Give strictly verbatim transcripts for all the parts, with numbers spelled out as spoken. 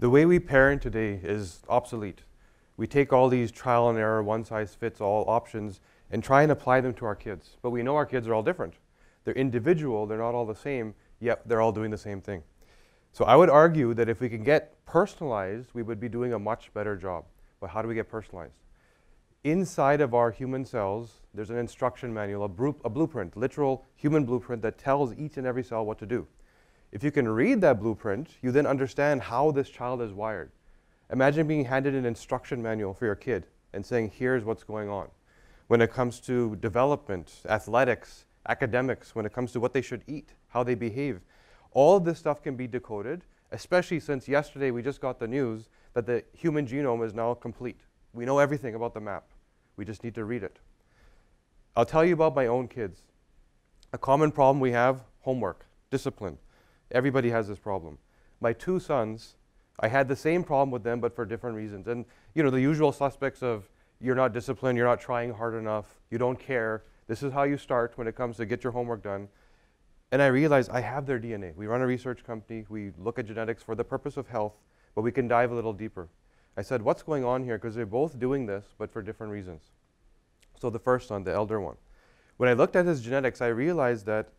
The way we parent today is obsolete. We take all these trial and error, one-size-fits-all options and try and apply them to our kids. But we know our kids are all different. They're individual, they're not all the same, yet they're all doing the same thing. So I would argue that if we can get personalized, we would be doing a much better job. But how do we get personalized? Inside of our human cells, there's an instruction manual, a, bru a blueprint, literal human blueprint that tells each and every cell what to do. If you can read that blueprint, you then understand how this child is wired. Imagine being handed an instruction manual for your kid and saying, here's what's going on. When it comes to development, athletics, academics, when it comes to what they should eat, how they behave, all of this stuff can be decoded, especially since yesterday we just got the news that the human genome is now complete. We know everything about the map. We just need to read it. I'll tell you about my own kids. A common problem we have, homework, discipline. Everybody has this problem. My two sons, I had the same problem with them, but for different reasons. And you know, the usual suspects of you're not disciplined, you're not trying hard enough, you don't care. This is how you start when it comes to get your homework done. And I realized I have their D N A. We run a research company. We look at genetics for the purpose of health, but we can dive a little deeper. I said, what's going on here? Because they're both doing this, but for different reasons. So the first one, the elder one. When I looked at his genetics, I realized that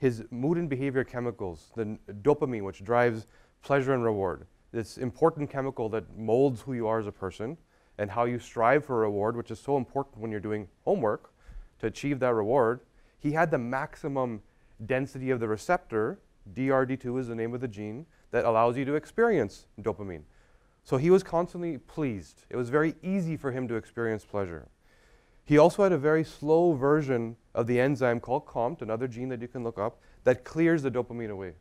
his mood and behavior chemicals, the dopamine, which drives pleasure and reward, this important chemical that molds who you are as a person and how you strive for reward, which is so important when you're doing homework to achieve that reward. He had the maximum density of the receptor, D R D two is the name of the gene, that allows you to experience dopamine. So he was constantly pleased. It was very easy for him to experience pleasure. He also had a very slow version of the enzyme called C O M T, another gene that you can look up, that clears the dopamine away.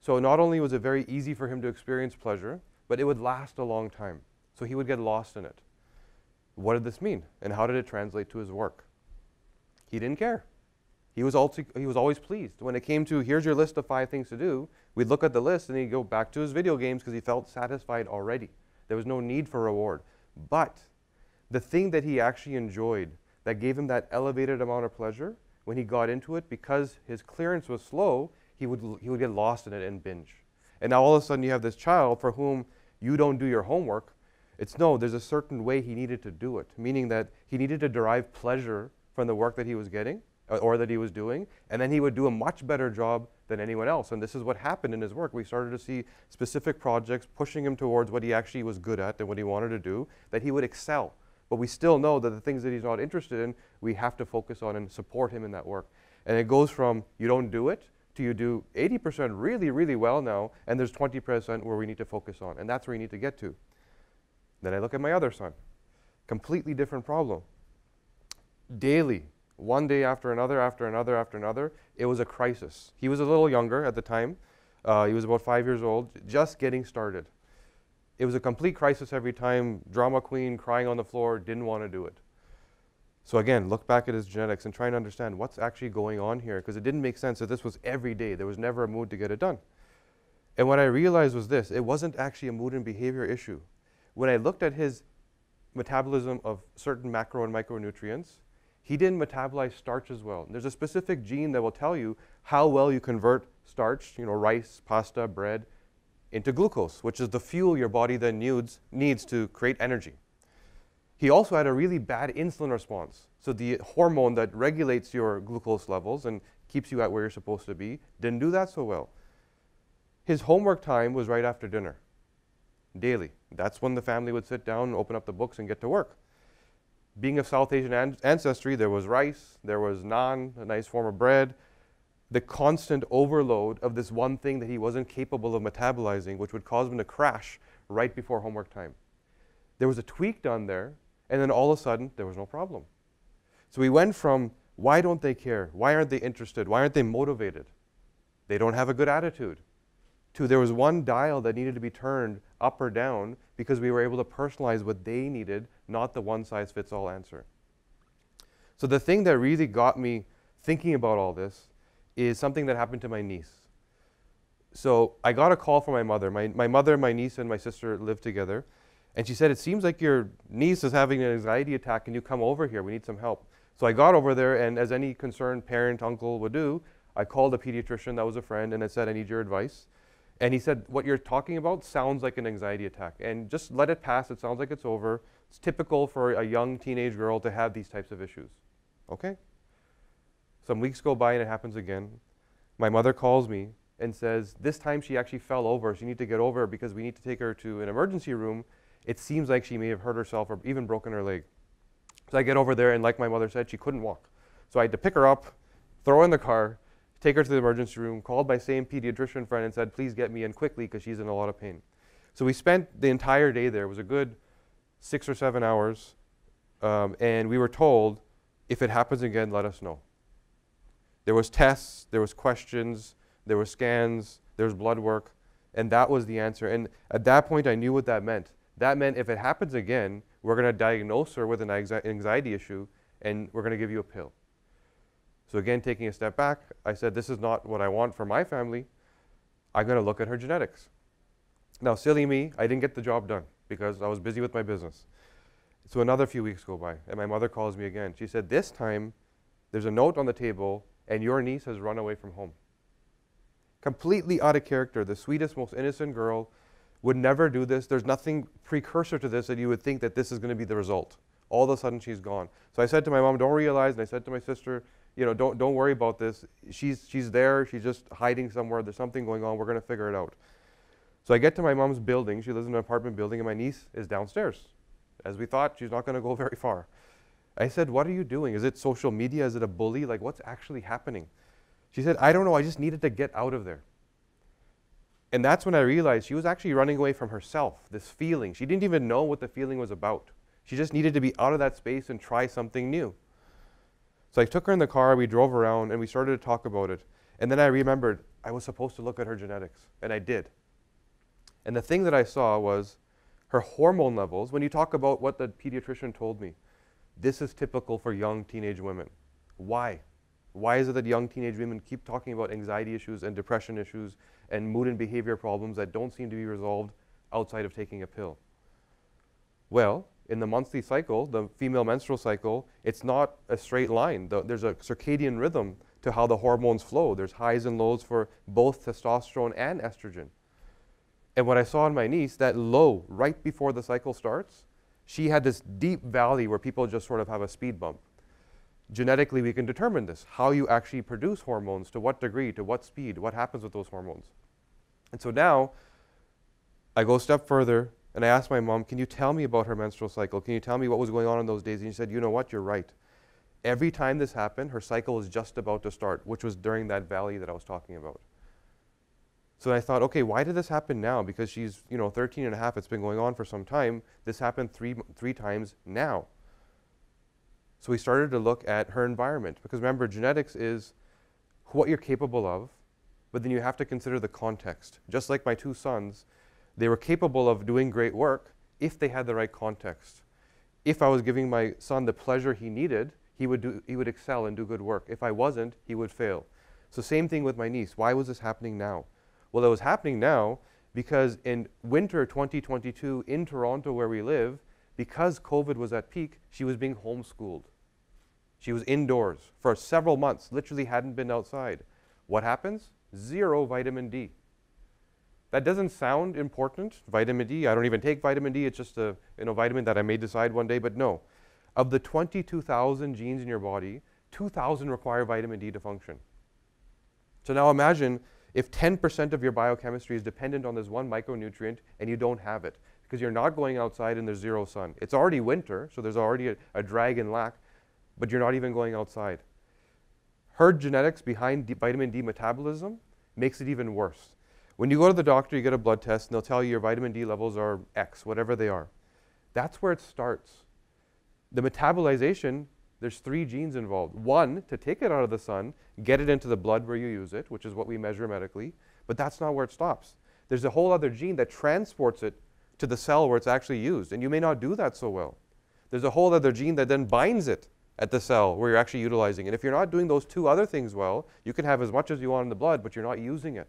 So not only was it very easy for him to experience pleasure, but it would last a long time. So he would get lost in it. What did this mean? And how did it translate to his work? He didn't care. He was, also, he was always pleased. When it came to, here's your list of five things to do, we'd look at the list and he'd go back to his video games because he felt satisfied already. There was no need for reward. But the thing that he actually enjoyed that gave him that elevated amount of pleasure, when he got into it, because his clearance was slow, He would, he would get lost in it and binge. And now all of a sudden you have this child for whom you don't do your homework. It's no, there's a certain way he needed to do it, meaning that he needed to derive pleasure from the work that he was getting or that he was doing, and then he would do a much better job than anyone else. And this is what happened in his work. We started to see specific projects pushing him towards what he actually was good at and what he wanted to do, that he would excel. But we still know that the things that he's not interested in, we have to focus on and support him in that work. And it goes from you don't do it, you do eighty percent really, really well now, and there's twenty percent where we need to focus on, and that's where you need to get to. Then I look at my other son. Completely different problem. Daily, one day after another, after another, after another, it was a crisis. He was a little younger at the time. Uh, he was about five years old, just getting started. It was a complete crisis every time, drama queen, crying on the floor, didn't want to do it. So again, look back at his genetics and try and understand what's actually going on here, because it didn't make sense that this was every day. There was never a mood to get it done. And what I realized was this. It wasn't actually a mood and behavior issue. When I looked at his metabolism of certain macro and micronutrients, he didn't metabolize starch as well. And there's a specific gene that will tell you how well you convert starch, you know, rice, pasta, bread, into glucose, which is the fuel your body then needs, needs to create energy. He also had a really bad insulin response. So the hormone that regulates your glucose levels and keeps you at where you're supposed to be didn't do that so well. His homework time was right after dinner, daily. That's when the family would sit down, open up the books, and get to work. Being of South Asian an ancestry, there was rice, there was naan, a nice form of bread. The constant overload of this one thing that he wasn't capable of metabolizing, which would cause him to crash right before homework time. There was a tweak done there. And then all of a sudden, there was no problem. So we went from, why don't they care? Why aren't they interested? Why aren't they motivated? They don't have a good attitude. To there was one dial that needed to be turned up or down because we were able to personalize what they needed, not the one-size-fits-all answer. So the thing that really got me thinking about all this is something that happened to my niece. So I got a call from my mother. My, my mother, my niece, and my sister lived together. And she said, it seems like your niece is having an anxiety attack. Can you come over here? We need some help. So I got over there, and as any concerned parent, uncle would do, I called a pediatrician that was a friend, and I said, I need your advice. And he said, what you're talking about sounds like an anxiety attack. And just let it pass. It sounds like it's over. It's typical for a young teenage girl to have these types of issues. OK? Some weeks go by, and it happens again. My mother calls me and says, this time she actually fell over. She needs to get over because we need to take her to an emergency room. It seems like she may have hurt herself or even broken her leg. So I get over there, and like my mother said, she couldn't walk. So I had to pick her up, throw her in the car, take her to the emergency room, called my same pediatrician friend and said, please get me in quickly because she's in a lot of pain. So we spent the entire day there. It was a good six or seven hours. Um, and we were told, if it happens again, let us know. There was tests, there was questions, there were scans, there was blood work. And that was the answer. And at that point, I knew what that meant. That meant if it happens again, we're going to diagnose her with an anxiety issue, and we're going to give you a pill. So again, taking a step back, I said, this is not what I want for my family. I'm going to look at her genetics. Now, silly me, I didn't get the job done because I was busy with my business. So another few weeks go by, and my mother calls me again. She said, this time, there's a note on the table, and your niece has run away from home. Completely out of character, the sweetest, most innocent girl would never do this. There's nothing precursor to this that you would think that this is going to be the result. All of a sudden, she's gone. So I said to my mom, don't realize, and I said to my sister, you know, don't, don't worry about this. She's, she's there. She's just hiding somewhere. There's something going on. We're going to figure it out. So I get to my mom's building. She lives in an apartment building, and my niece is downstairs. As we thought, she's not going to go very far. I said, what are you doing? Is it social media? Is it a bully? Like, what's actually happening? She said, I don't know. I just needed to get out of there. And that's when I realized she was actually running away from herself, this feeling. She didn't even know what the feeling was about. She just needed to be out of that space and try something new. So I took her in the car, we drove around, and we started to talk about it. And then I remembered I was supposed to look at her genetics, and I did. And the thing that I saw was her hormone levels. When you talk about what the pediatrician told me, this is typical for young teenage women. Why? Why is it that young teenage women keep talking about anxiety issues and depression issues and mood and behavior problems that don't seem to be resolved outside of taking a pill? Well, in the monthly cycle, the female menstrual cycle, it's not a straight line. The, there's a circadian rhythm to how the hormones flow. There's highs and lows for both testosterone and estrogen. And what I saw in my niece, that low right before the cycle starts, she had this deep valley where people just sort of have a speed bump. Genetically, we can determine this, how you actually produce hormones, to what degree, to what speed, what happens with those hormones. And so now, I go a step further, and I asked my mom, can you tell me about her menstrual cycle? Can you tell me what was going on in those days? And she said, you know what, you're right. Every time this happened, her cycle was just about to start, which was during that valley that I was talking about. So I thought, okay, why did this happen now? Because she's, you know, thirteen and a half, it's been going on for some time. This happened three, three times now. So we started to look at her environment. Because remember, genetics is what you're capable of, but then you have to consider the context. Just like my two sons, they were capable of doing great work if they had the right context. If I was giving my son the pleasure he needed, he would, do, he would excel and do good work. If I wasn't, he would fail. So same thing with my niece. Why was this happening now? Well, it was happening now because in winter twenty twenty-two in Toronto where we live, because COVID was at peak, she was being homeschooled. She was indoors for several months, literally hadn't been outside. What happens? Zero vitamin D. That doesn't sound important, vitamin D. I don't even take vitamin D. It's just a you know, vitamin that I may decide one day, but no. Of the twenty-two thousand genes in your body, two thousand require vitamin D to function. So now imagine if ten percent of your biochemistry is dependent on this one micronutrient and you don't have it, because you're not going outside and there's zero sun. It's already winter, so there's already a, a drag and lack, but you're not even going outside. Her genetics behind D, vitamin D metabolism makes it even worse. When you go to the doctor, you get a blood test, and they'll tell you your vitamin D levels are X, whatever they are. That's where it starts. The metabolization, there's three genes involved. One, to take it out of the sun, get it into the blood where you use it, which is what we measure medically, but that's not where it stops. There's a whole other gene that transports it to the cell where it's actually used, and you may not do that so well. There's a whole other gene that then binds it at the cell where you're actually utilizing it. If you're not doing those two other things well, you can have as much as you want in the blood, but you're not using it.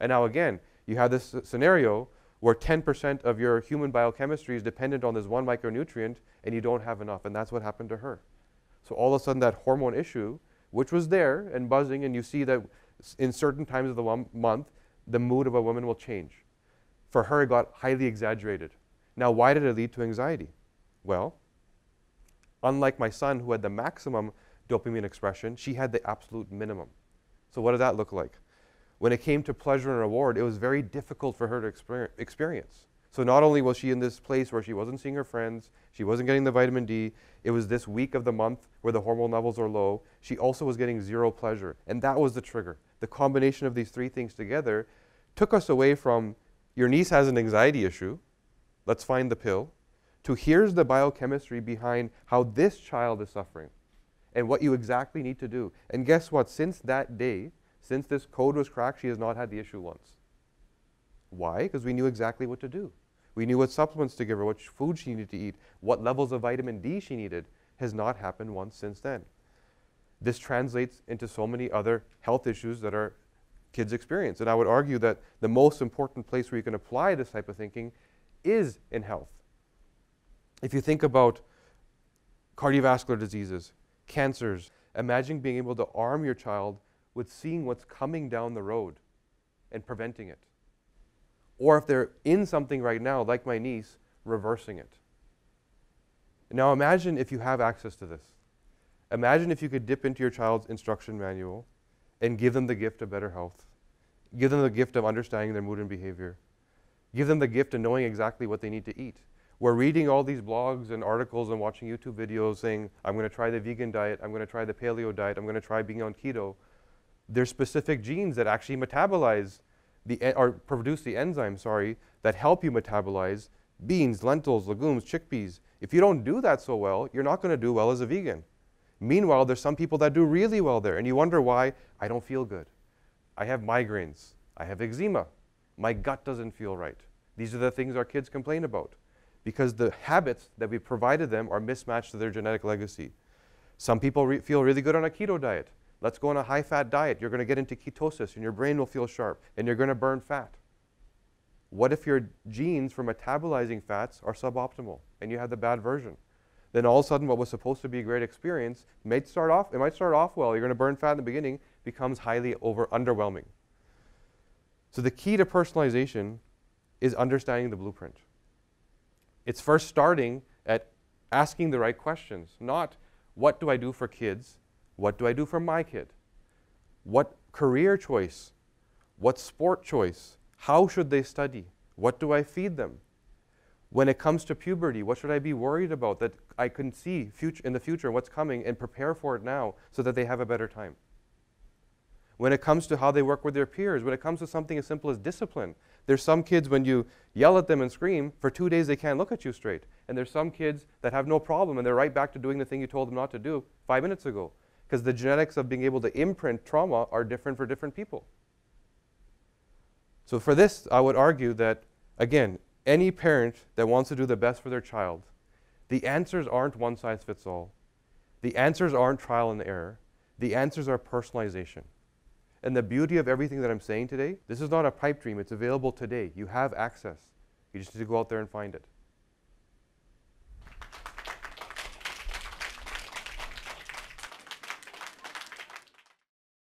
And now again, you have this scenario where ten percent of your human biochemistry is dependent on this one micronutrient, and you don't have enough, and that's what happened to her. So all of a sudden, that hormone issue, which was there and buzzing, and you see that in certain times of the month, the mood of a woman will change. For her, it got highly exaggerated. Now, why did it lead to anxiety? Well, unlike my son, who had the maximum dopamine expression, she had the absolute minimum. So what did that look like? When it came to pleasure and reward, it was very difficult for her to experience. So not only was she in this place where she wasn't seeing her friends, she wasn't getting the vitamin D, it was this week of the month where the hormone levels are low, she also was getting zero pleasure. And that was the trigger. The combination of these three things together took us away from, your niece has an anxiety issue, let's find the pill, to here's the biochemistry behind how this child is suffering and what you exactly need to do. And guess what? Since that day, since this code was cracked, she has not had the issue once. Why? Because we knew exactly what to do. We knew what supplements to give her, what food she needed to eat, what levels of vitamin D she needed. Has not happened once since then. This translates into so many other health issues that our kids experience. And I would argue that the most important place where you can apply this type of thinking is in health. If you think about cardiovascular diseases, cancers, imagine being able to arm your child with seeing what's coming down the road and preventing it. Or if they're in something right now, like my niece, reversing it. Now imagine if you have access to this. Imagine if you could dip into your child's instruction manual and give them the gift of better health. Give them the gift of understanding their mood and behavior. Give them the gift of knowing exactly what they need to eat. We're reading all these blogs and articles and watching YouTube videos saying, I'm going to try the vegan diet, I'm going to try the paleo diet, I'm going to try being on keto. There's specific genes that actually metabolize The en- or produce the enzymes, sorry, that help you metabolize beans, lentils, legumes, chickpeas. If you don't do that so well, you're not going to do well as a vegan. Meanwhile, there's some people that do really well there, and you wonder why. I don't feel good. I have migraines. I have eczema. My gut doesn't feel right. These are the things our kids complain about because the habits that we provided them are mismatched to their genetic legacy. Some people re- feel really good on a keto diet. Let's go on a high-fat diet. You're going to get into ketosis, and your brain will feel sharp, and you're going to burn fat. What if your genes for metabolizing fats are suboptimal, and you have the bad version? Then all of a sudden, what was supposed to be a great experience, might start off, it might start off well. You're going to burn fat in the beginning, becomes highly over underwhelming. So the key to personalization is understanding the blueprint. It's first starting at asking the right questions, not what do I do for kids? What do I do for my kid? What career choice? What sport choice? How should they study? What do I feed them? When it comes to puberty, what should I be worried about that I can see future, in the future what's coming and prepare for it now so that they have a better time? When it comes to how they work with their peers, when it comes to something as simple as discipline, there's some kids when you yell at them and scream, for two days they can't look at you straight. And there's some kids that have no problem and they're right back to doing the thing you told them not to do five minutes ago. Because the genetics of being able to imprint trauma are different for different people. So for this, I would argue that, again, any parent that wants to do the best for their child, the answers aren't one size fits all. The answers aren't trial and error. The answers are personalization. And the beauty of everything that I'm saying today, this is not a pipe dream. It's available today. You have access. You just need to go out there and find it.